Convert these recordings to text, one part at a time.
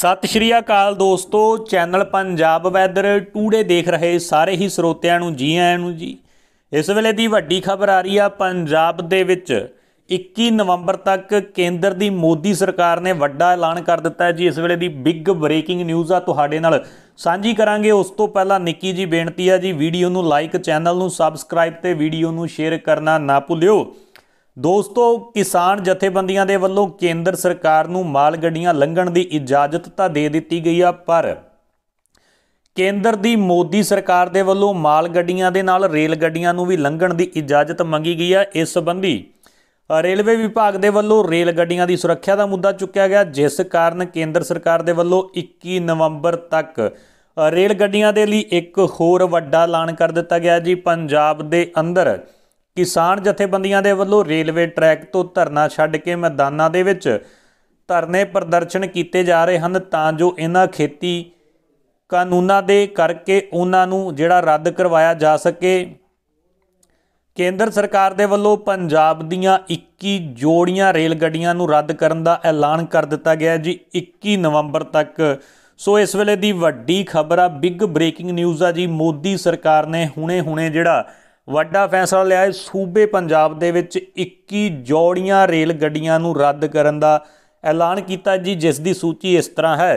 सत श्री अकाल दोस्तों, चैनल पंजाब वैदर टूडे देख रहे सारे ही ਸਰੋਤਿਆਂ ਨੂੰ जी आया ਨੂੰ जी। इस ਵੇਲੇ ਦੀ ਵੱਡੀ खबर आ रही है पंजाब ਦੇ ਵਿੱਚ 21 ਨਵੰਬਰ तक केंद्र की मोदी सरकार ने ਵੱਡਾ ਐਲਾਨ कर ਦਿੱਤਾ है जी। इस ਵੇਲੇ ਦੀ बिग ब्रेकिंग न्यूज़ आ ਤੁਹਾਡੇ ਨਾਲ ਸਾਂਝੀ ਕਰਾਂਗੇ। ਉਸ ਤੋਂ ਪਹਿਲਾਂ ਨਿੱਕੀ ਜੀ ਬੇਨਤੀ है जी, ਵੀਡੀਓ ਨੂੰ लाइक, चैनल ਨੂੰ ਸਬਸਕ੍ਰਾਈਬ ਤੇ ਵੀਡੀਓ ਨੂੰ ਸ਼ੇਅਰ करना ना ਭੁੱਲਿਓ। दोस्तों, किसान जथेबंदियां दे वल्लों केंद्र सरकार नूं माल गड्डियां लंघण दी इजाजत तां दे दित्ती गई आ, पर केंद्र दी मोदी सरकार दे वल्लों माल गड्डियां दे नाल रेल गड्डियां नूं भी लंघण दी इजाजत मंगी गई आ। इस संबंधी रेलवे विभाग दे वल्लों रेल गड्डियां दी सुरक्षा दा मुद्दा चुक्या गया, जिस कारण केंद्र सरकार दे वल्लों 21 नवंबर तक रेल गड्डियां दे लई एक होर वड्डा ऐलान कर दित्ता गया जी। पंजाब दे अंदर किसान जथेबंदियां दे वल्लों रेलवे ट्रैक तो धरना छड्ड के मैदानां दे विच धरने प्रदर्शन कीते जा रहे हन, तां जो इन्हां खेती कानूनां दे करके उन्हां नूं जिहड़ा रद्द करवाया जा सके। केंद्र सरकार दे वल्लों पंजाब दीयां 21 जोड़ियां रेल गड्डियां नूं रद्द करन दा ऐलान कर दित्ता गया जी 21 नवंबर तक। सो इस वेले दी वड्डी खबर आ, बिग ब्रेकिंग न्यूज़ आ जी। मोदी सरकार ने हुणे हुणे जिहड़ा वड्डा फैसला लिया है, सूबे पंजाब दे विच 21 जोड़ियां रेल गड्डियां नूं रद्द करन दा ऐलान कीता जी, जिस दी सूची इस तरह है: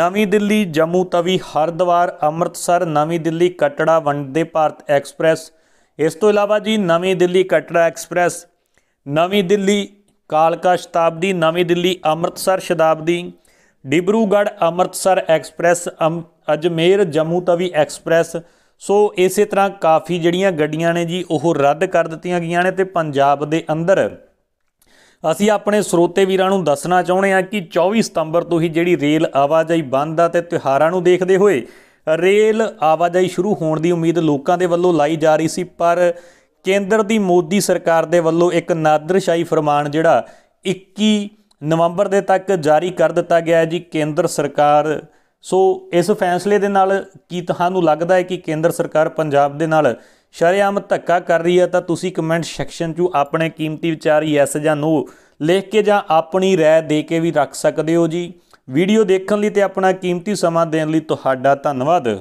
नवी दिल्ली जम्मू तवी हरिद्वार अमृतसर, नवी दिल्ली कटड़ा वंदे भारत एक्सप्रैस, इस तो इलावा जी नवी दिल्ली कटड़ा एक्सप्रैस, नवी दिल्ली कालका शताब्दी, नवी Delhi Amritsar Shatabdi, Dibrugarh Amritsar express, Ajmer Jammu Tawi express. So इस तरह काफ़ी जड़ियाँ गड्डियाँ ने जी वह रद्द कर दित्तियां गईयां ने। ते पंजाब दे अंदर असी अपने स्रोते वीरां नूं दसना चाहुंदे हां कि 24 सितंबर तो ही जी रेल आवाजाही बंद आ, ते त्यौहारां नूं देखदे होए रेल आवाजाही शुरू होण दी उम्मीद लोकां दे वल्लों लाई जा रही सी, पर केंद्र दी मोदी सरकार दे वल्लों एक नादरशाही फरमान जिहड़ा 21 नवंबर दे तक जारी कर दित्ता गया जी केंद्र सरकार। सो इस फैसले दे नाल की तुहानूं लगदा है कि केंद्र सरकार पंजाब दे नाल शरेआम धक्का कर रही है, तो तुसीं कमेंट सैक्शन 'चों अपने कीमती विचार यैस जां नो लिख के जां अपनी राय दे के भी रख सकदे हो जी। वीडियो देखण लई ते अपना कीमती समां देण लई तुहाडा धन्नवाद।